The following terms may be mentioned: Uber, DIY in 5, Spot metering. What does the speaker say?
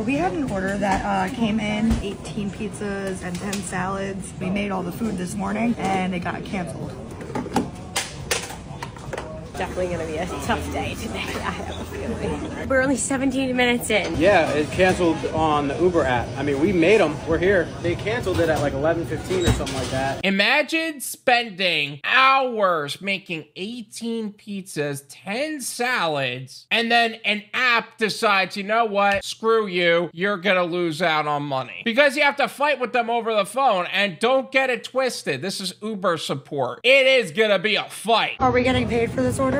So we had an order that came in, 18 pizzas and 10 salads. We made all the food this morning and it got canceled. Definitely gonna be a tough day today, I have a feeling. We're only 17 minutes in. Yeah, it canceled on the Uber app. I mean, we made them, we're here. They canceled it at like 11:15 or something like that. Imagine spending hours making 18 pizzas, 10 salads, and then an app decides, you know what, screw you, you're gonna lose out on money. Because you have to fight with them over the phone, and don't get it twisted, this is Uber support. It is gonna be a fight. Are we getting paid for this order?